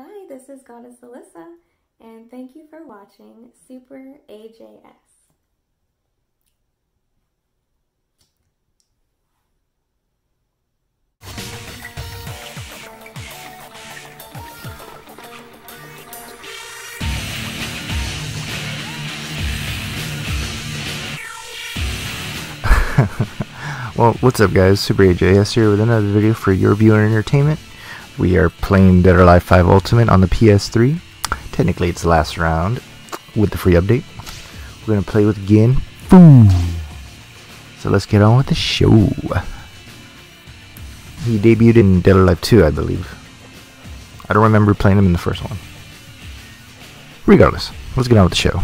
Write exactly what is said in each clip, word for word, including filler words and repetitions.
Hi, this is Goddess Alyssa, and thank you for watching Super A J S. Well, what's up guys, Super A J S here with another video for your viewer entertainment. We are playing Dead or Alive five Ultimate on the P S three. Technically it's the last round with the free update. We're going to play with Gen Fu. So let's get on with the show. He debuted in Dead or Alive two, I believe. I don't remember playing him in the first one. Regardless, let's get on with the show.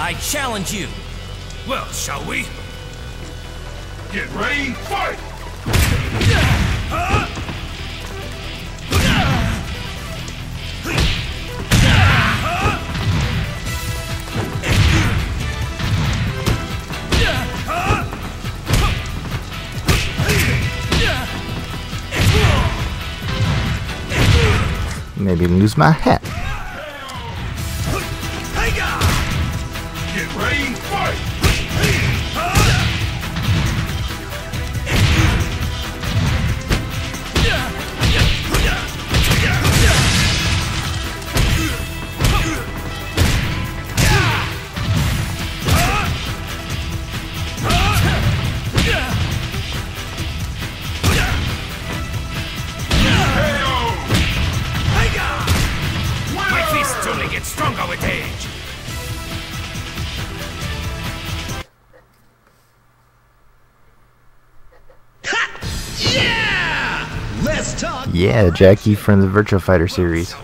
I challenge you! Well, shall we? Get ready, fight! Maybe lose my hat. Yeah, Jackie from the Virtua Fighter series.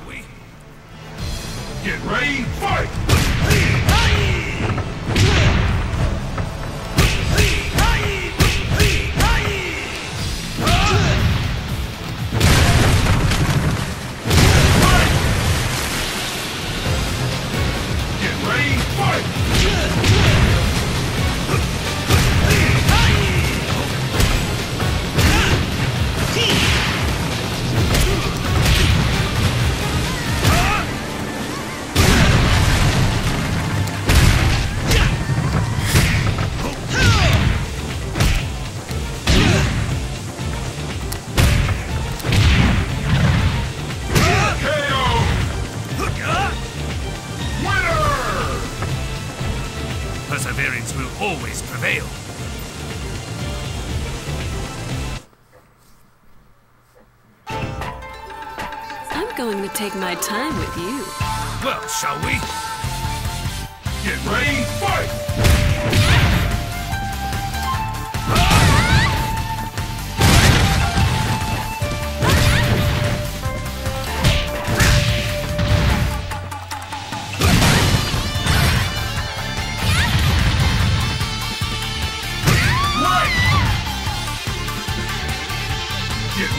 Get ready, fight! Get ready, fight! Perseverance will always prevail. I'm going to take my time with you. Well, shall we? Get ready, fight! Get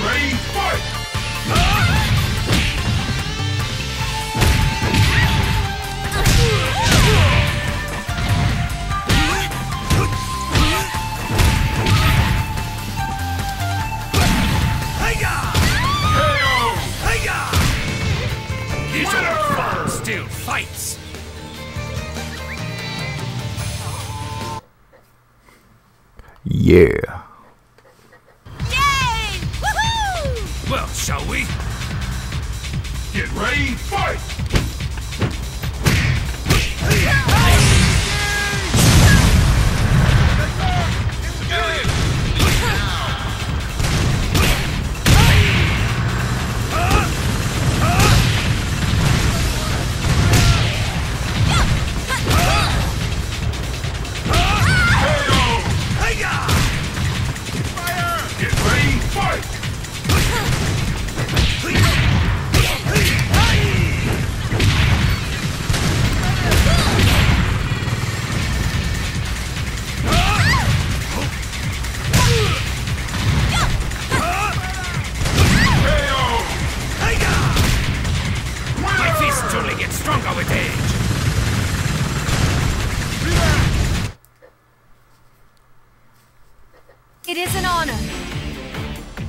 ready, fight! Hey-ya! Hey-ya! His old father still fights! Yeah. Well, shall we? Get ready, fight! Hey!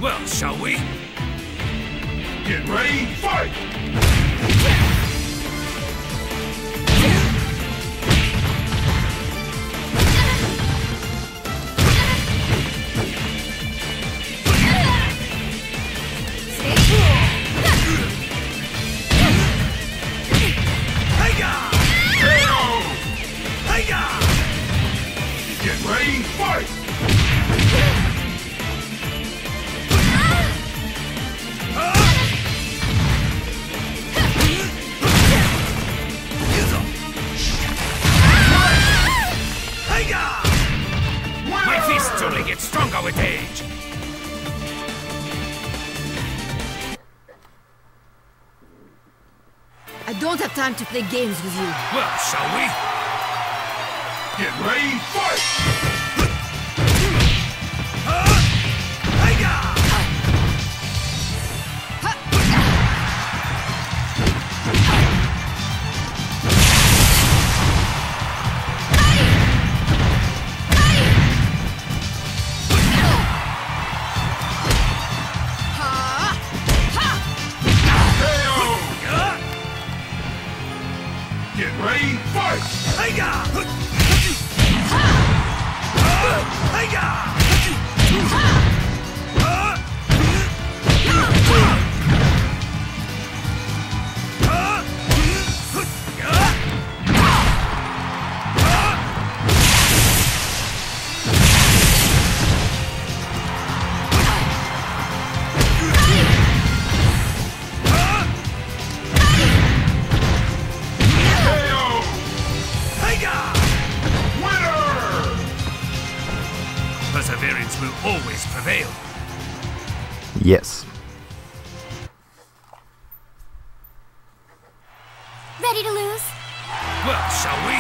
well, shall we? Get ready, fight! Get ready, fight! Only get stronger with age. I don't have time to play games with you. Well, shall we? Get ready, fight! Perseverance will always prevail. Yes. Ready to lose? Well, shall we?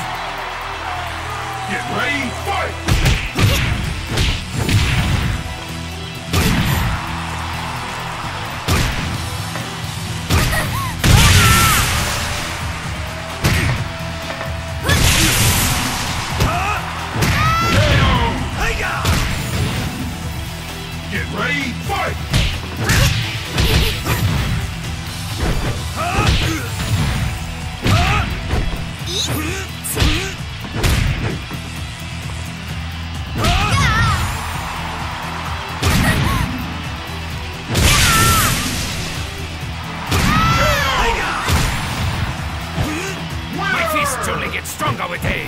Get ready, fight! Ready, fight! My fists only get stronger with age.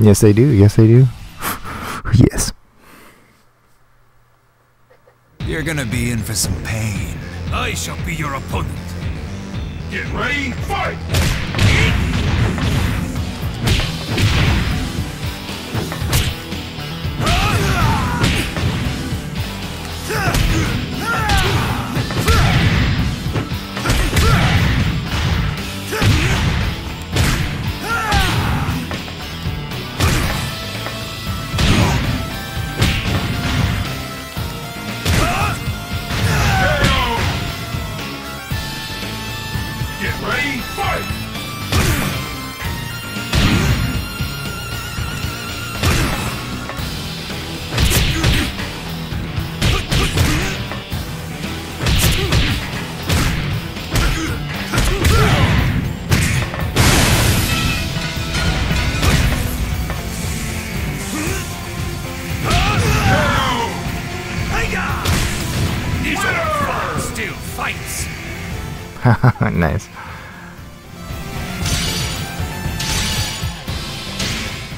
Yes, they do. Yes, they do. Yes. You're gonna be in for some pain. I shall be your opponent. Get ready, fight! Nice.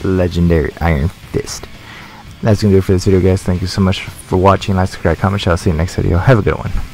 Legendary Iron Fist. That's gonna do it for this video, guys. Thank you so much for watching. Like, subscribe, comment. I'll see you next video. Have a good one.